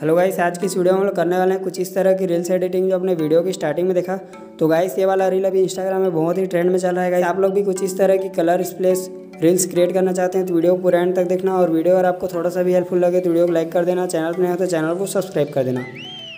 Hello guys, आज की इस वीडियो में हम लोग करने वाले हैं कुछ इस तरह की रील्स एडिटिंग जो अपने वीडियो की स्टार्टिंग में देखा। तो गाइस ये वाला रील अभी इंस्टाग्राम में बहुत ही ट्रेंड में चल रहा है। गाइस आप लोग भी कुछ इस तरह की कलर स्प्लैश रील्स क्रिएट करना चाहते हैं तो वीडियो को पूरा एंड तक देखना। और वीडियो अगर आपको थोड़ा सा भी हेल्पफुल लगे तो वीडियो को लाइक कर देना, चैनल पर नहीं हो तो चैनल को सब्सक्राइब कर देना।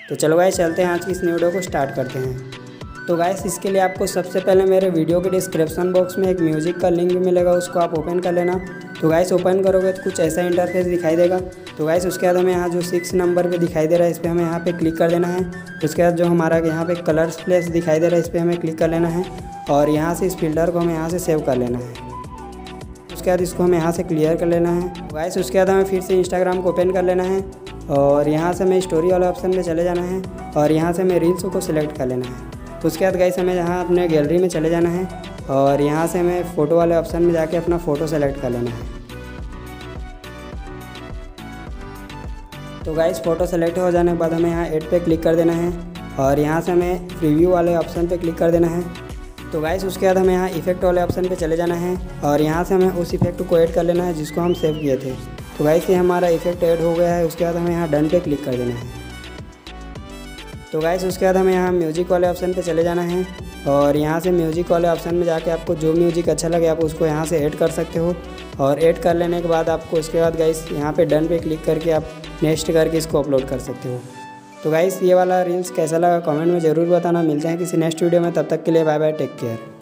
तो चलो गाइस चलते हैं आज की इस वीडियो को स्टार्ट करते हैं। तो गाइस इसके लिए आपको सबसे पहले मेरे वीडियो के डिस्क्रिप्शन बॉक्स में एक म्यूज़िक का लिंक भी मिलेगा, उसको आप ओपन कर लेना। तो गाइस ओपन करोगे तो कुछ ऐसा इंटरफेस दिखाई देगा। तो गाइस उसके बाद हमें यहाँ जो 6 नंबर पे दिखाई दे रहा है इस पर हमें यहाँ पे क्लिक कर देना है। उसके बाद जो हमारा यहाँ पे कलर स्प्लैश दिखाई दे रहा है इस पर हमें क्लिक कर लेना है और यहाँ से इस फिल्टर को हमें यहाँ से सेव कर लेना है। उसके बाद इसको हमें यहाँ से क्लियर कर लेना है। तो गाइस उसके बाद हमें फिर से इंस्टाग्राम को ओपन कर लेना है और यहाँ से हमें स्टोरी वाला ऑप्शन में चले जाना है और यहाँ से हमें रील्स को सिलेक्ट कर लेना है। उसके बाद गाइस हमें यहाँ अपने गैलरी में चले जाना है और यहाँ से हमें फ़ोटो वाले ऑप्शन में जाके अपना फ़ोटो सेलेक्ट कर लेना है। तो गाइस फ़ोटो सेलेक्ट हो जाने के बाद हमें यहाँ एड पे क्लिक कर देना है और यहाँ से हमें प्रीव्यू वाले ऑप्शन पे क्लिक कर देना है। तो गाइस उसके बाद हमें यहाँ इफ़ेक्ट वाले ऑप्शन पे चले जाना है और यहाँ से हमें उस इफ़ेक्ट को ऐड कर लेना है जिसको हम सेव किए थे। तो गाइस ये हमारा इफ़ेक्ट ऐड हो गया है। उसके बाद हमें यहाँ डन पे क्लिक कर देना है। तो गाइस उसके बाद हमें यहाँ म्यूज़िक वाले ऑप्शन पे चले जाना है और यहाँ से म्यूज़िक वाले ऑप्शन में जाके आपको जो म्यूज़िक अच्छा लगे आप उसको यहाँ से ऐड कर सकते हो। और ऐड कर लेने के बाद आपको उसके बाद गाइस यहाँ पे डन पे क्लिक करके आप नेक्स्ट करके इसको अपलोड कर सकते हो। तो गाइस ये वाला रील्स कैसा लगा कमेंट में ज़रूर बताना। मिलते हैं किसी नेक्स्ट वीडियो में, तब तक के लिए बाय बाय, टेक केयर।